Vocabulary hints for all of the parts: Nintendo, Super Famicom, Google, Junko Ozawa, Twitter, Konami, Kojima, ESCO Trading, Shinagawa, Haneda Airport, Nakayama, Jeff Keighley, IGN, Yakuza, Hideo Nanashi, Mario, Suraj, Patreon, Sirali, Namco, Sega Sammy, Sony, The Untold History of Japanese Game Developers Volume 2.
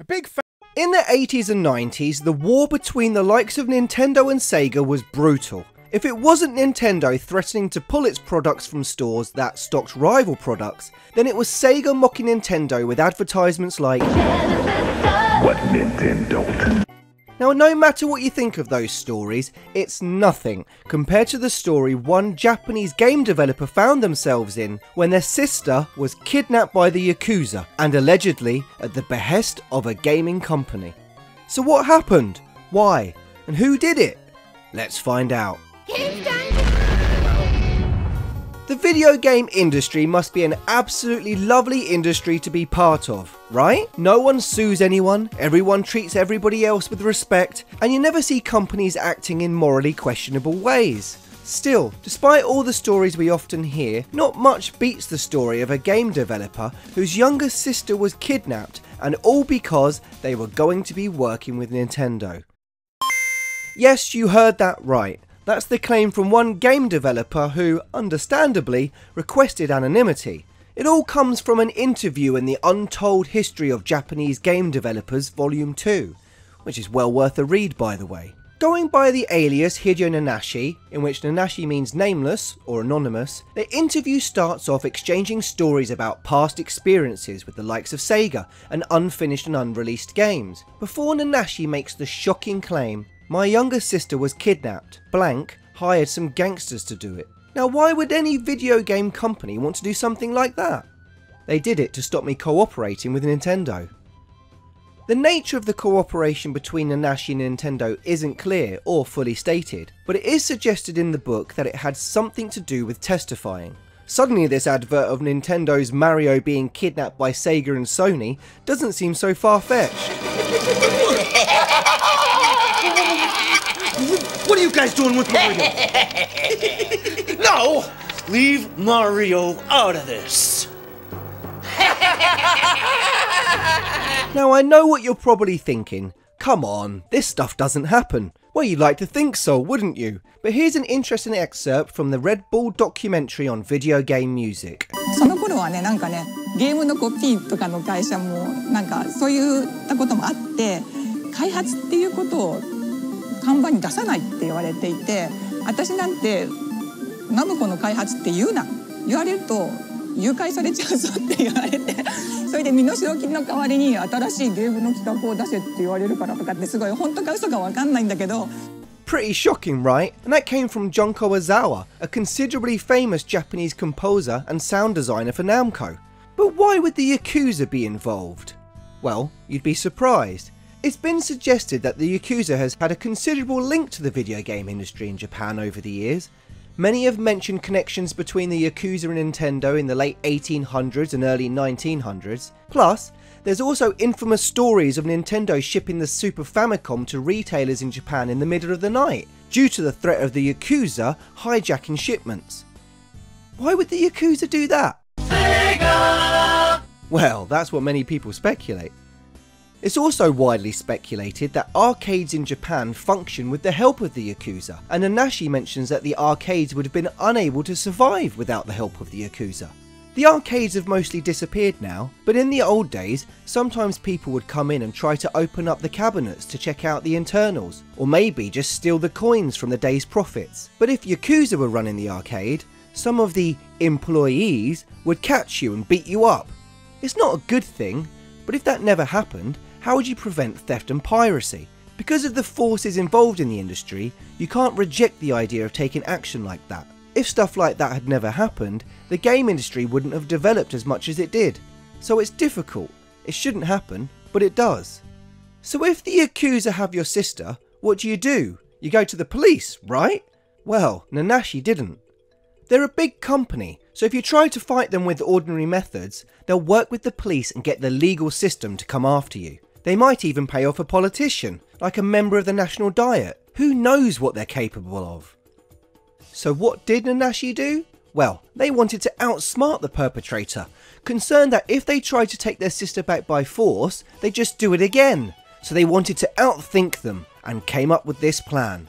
A big fan. In the 80s and 90s, the war between the likes of Nintendo and Sega was brutal. If it wasn't Nintendo threatening to pull its products from stores that stocked rival products, then it was Sega mocking Nintendo with advertisements like "What Nintendo." Now, no matter what you think of those stories, it's nothing compared to the story one Japanese game developer found themselves in when their sister was kidnapped by the Yakuza, and allegedly at the behest of a gaming company. So what happened? Why? And who did it? Let's find out. The video game industry must be an absolutely lovely industry to be part of, right? No one sues anyone, everyone treats everybody else with respect, and you never see companies acting in morally questionable ways. Still, despite all the stories we often hear, not much beats the story of a game developer whose younger sister was kidnapped, and all because they were going to be working with Nintendo. Yes, you heard that right. That's the claim from one game developer who, understandably, requested anonymity. It all comes from an interview in The Untold History of Japanese Game Developers Volume 2, which is well worth a read, by the way. Going by the alias Hideo Nanashi, in which Nanashi means nameless or anonymous, the interview starts off exchanging stories about past experiences with the likes of Sega and unfinished and unreleased games, before Nanashi makes the shocking claim, "My younger sister was kidnapped, blank, hired some gangsters to do it." Now, why would any video game company want to do something like that? They did it to stop me cooperating with Nintendo. The nature of the cooperation between Nanashi and Nintendo isn't clear or fully stated, but it is suggested in the book that it had something to do with testifying. Suddenly this advert of Nintendo's Mario being kidnapped by Sega and Sony doesn't seem so far-fetched. What are you guys doing with Mario? No! Leave Mario out of this. Now, I know what you're probably thinking. Come on, this stuff doesn't happen. Well, you'd like to think so, wouldn't you? But here's an interesting excerpt from the Red Bull documentary on video game music. Pretty shocking, right? And that came from Junko Ozawa, a considerably famous Japanese composer and sound designer for Namco. But why would the Yakuza be involved? Well, you'd be surprised. It's been suggested that the Yakuza has had a considerable link to the video game industry in Japan over the years. Many have mentioned connections between the Yakuza and Nintendo in the late 1800s and early 1900s. Plus, there's also infamous stories of Nintendo shipping the Super Famicom to retailers in Japan in the middle of the night, due to the threat of the Yakuza hijacking shipments. Why would the Yakuza do that? Sega! Well, that's what many people speculate. It's also widely speculated that arcades in Japan function with the help of the Yakuza, and Nanashi mentions that the arcades would have been unable to survive without the help of the Yakuza. The arcades have mostly disappeared now, but in the old days, sometimes people would come in and try to open up the cabinets to check out the internals, or maybe just steal the coins from the day's profits. But if Yakuza were running the arcade, some of the employees would catch you and beat you up. It's not a good thing, but if that never happened, how would you prevent theft and piracy? Because of the forces involved in the industry, you can't reject the idea of taking action like that. If stuff like that had never happened, the game industry wouldn't have developed as much as it did. So it's difficult. It shouldn't happen, but it does. So if the Yakuza have your sister, what do? You go to the police, right? Well, Nanashi didn't. They're a big company, so if you try to fight them with ordinary methods, they'll work with the police and get the legal system to come after you. They might even pay off a politician, like a member of the National Diet. Who knows what they're capable of? So what did Nanashi do? Well, they wanted to outsmart the perpetrator, concerned that if they tried to take their sister back by force, they'd just do it again. So they wanted to outthink them, and came up with this plan.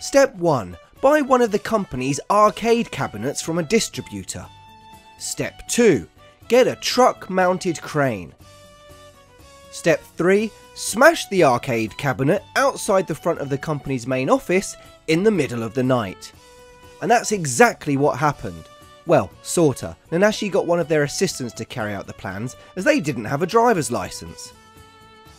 Step 1. Buy one of the company's arcade cabinets from a distributor. Step 2. Get a truck-mounted crane. Step 3. Smash the arcade cabinet outside the front of the company's main office in the middle of the night. And that's exactly what happened. Well, sorta. Nanashi got one of their assistants to carry out the plans, as they didn't have a driver's license.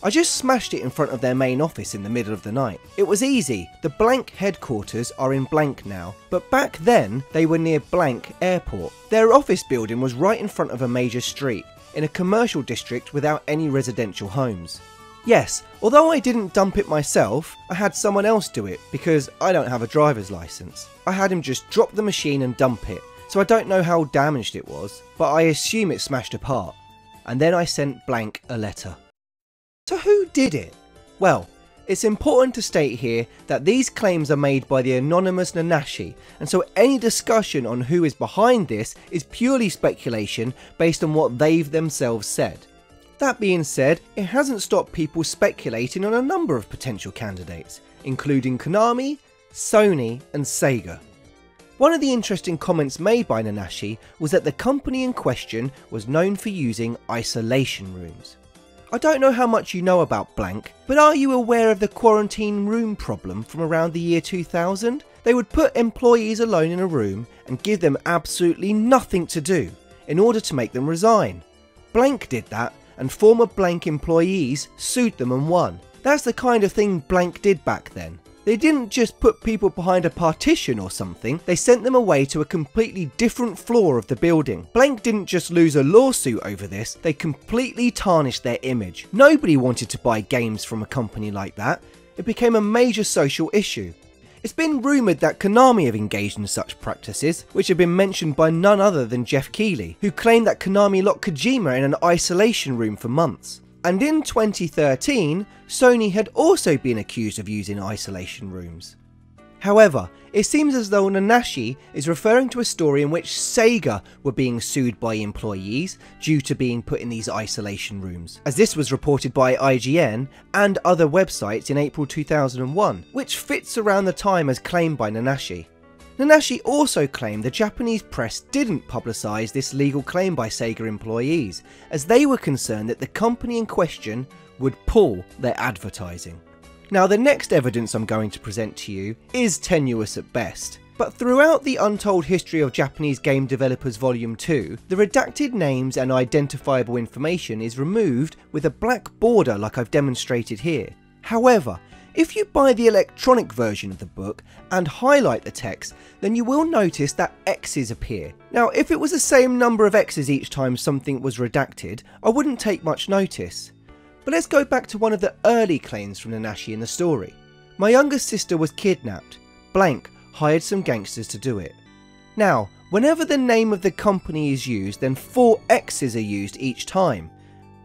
I just smashed it in front of their main office in the middle of the night. It was easy. The blank headquarters are in blank now, but back then they were near blank airport. Their office building was right in front of a major street, in a commercial district without any residential homes. Yes, although I didn't dump it myself, I had someone else do it because I don't have a driver's license. I had him just drop the machine and dump it, so I don't know how damaged it was, but I assume it smashed apart. And then I sent blank a letter. So who did it? Well, it's important to state here that these claims are made by the anonymous Nanashi, and so any discussion on who is behind this is purely speculation based on what they've themselves said. That being said, it hasn't stopped people speculating on a number of potential candidates, including Konami, Sony and Sega. One of the interesting comments made by Nanashi was that the company in question was known for using isolation rooms. I don't know how much you know about blank, but are you aware of the quarantine room problem from around the year 2000? They would put employees alone in a room and give them absolutely nothing to do in order to make them resign. Blank did that, and former blank employees sued them and won. That's the kind of thing blank did back then. They didn't just put people behind a partition or something, they sent them away to a completely different floor of the building. Blank didn't just lose a lawsuit over this, they completely tarnished their image. Nobody wanted to buy games from a company like that. It became a major social issue. It's been rumoured that Konami have engaged in such practices, which have been mentioned by none other than Jeff Keighley, who claimed that Konami locked Kojima in an isolation room for months. And in 2013, Sony had also been accused of using isolation rooms. However, it seems as though Nanashi is referring to a story in which Sega were being sued by employees due to being put in these isolation rooms, as this was reported by IGN and other websites in April 2001, which fits around the time as claimed by Nanashi. Nanashi also claimed the Japanese press didn't publicise this legal claim by Sega employees, as they were concerned that the company in question would pull their advertising. Now, the next evidence I'm going to present to you is tenuous at best, but throughout The Untold History of Japanese Game Developers Volume 2, the redacted names and identifiable information is removed with a black border like I've demonstrated here. However, if you buy the electronic version of the book and highlight the text, then you will notice that X's appear. Now, if it was the same number of X's each time something was redacted, I wouldn't take much notice. But let's go back to one of the early claims from Nanashi in the story. My younger sister was kidnapped. Blank hired some gangsters to do it. Now, whenever the name of the company is used, then 4 X's are used each time.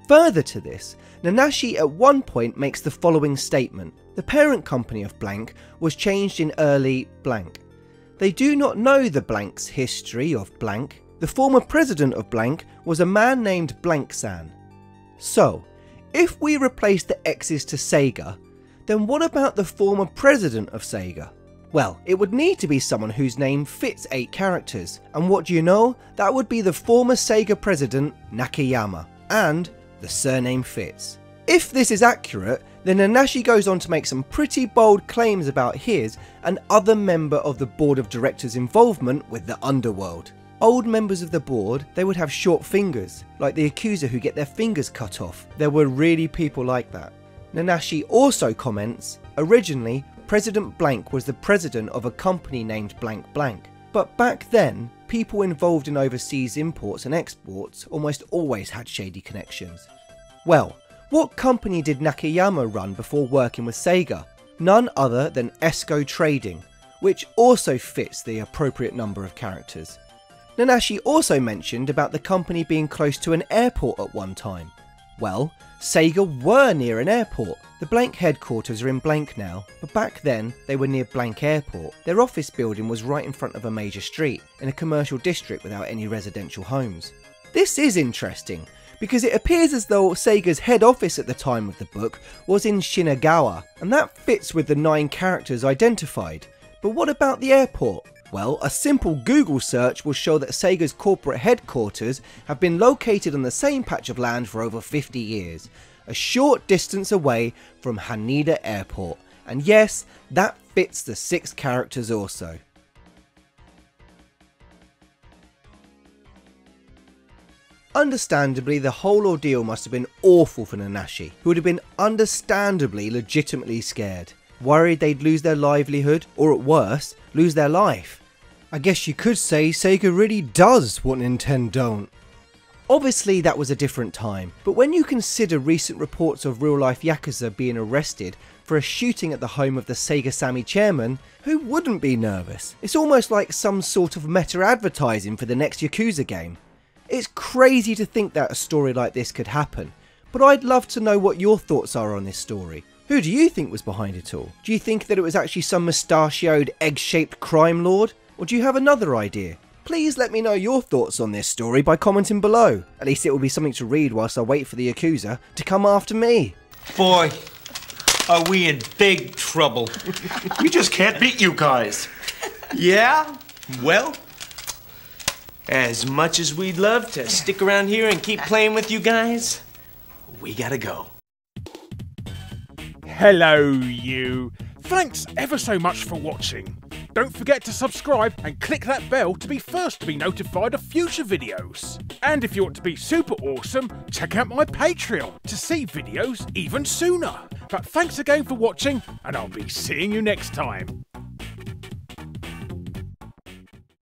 Further to this, Nanashi at one point makes the following statement. The parent company of blank was changed in early blank. They do not know the blank's history of blank. The former president of blank was a man named Blank-san. So, if we replace the X's to Sega, then what about the former president of Sega? Well, it would need to be someone whose name fits 8 characters. And what do you know? That would be the former Sega president, Nakayama. And the surname fits. If this is accurate, then Nanashi goes on to make some pretty bold claims about his and other member of the board of directors' involvement with the underworld. Old members of the board, they would have short fingers, like the accuser who get their fingers cut off. There were really people like that. Nanashi also comments, originally, President Blank was the president of a company named Blank Blank. But back then, people involved in overseas imports and exports almost always had shady connections. Well, what company did Nakayama run before working with Sega? None other than ESCO Trading, which also fits the appropriate number of characters. Nanashi also mentioned about the company being close to an airport at one time. Well, Sega were near an airport. The blank headquarters are in blank now, but back then they were near blank airport. Their office building was right in front of a major street, in a commercial district without any residential homes. This is interesting, because it appears as though Sega's head office at the time of the book was in Shinagawa, and that fits with the 9 characters identified. But what about the airport? Well, a simple Google search will show that Sega's corporate headquarters have been located on the same patch of land for over 50 years, a short distance away from Haneda Airport, and yes, that fits the 6 characters also. Understandably, the whole ordeal must have been awful for Nanashi, who would have been understandably legitimately scared, worried they'd lose their livelihood, or at worst, lose their life. I guess you could say Sega really does what Nintendo don't. Obviously that was a different time, but when you consider recent reports of real-life Yakuza being arrested for a shooting at the home of the Sega Sammy chairman, who wouldn't be nervous? It's almost like some sort of meta-advertising for the next Yakuza game. It's crazy to think that a story like this could happen, but I'd love to know what your thoughts are on this story. Who do you think was behind it all? Do you think that it was actually some mustachioed, egg-shaped crime lord? Or do you have another idea? Please let me know your thoughts on this story by commenting below. At least it will be something to read whilst I wait for the Yakuza to come after me. Boy, are we in big trouble. We just can't beat you guys. Yeah? Well, as much as we'd love to stick around here and keep playing with you guys, we gotta go. Hello, you. Thanks ever so much for watching. Don't forget to subscribe and click that bell to be first to be notified of future videos. And if you want to be super awesome, check out my Patreon to see videos even sooner. But thanks again for watching, and I'll be seeing you next time.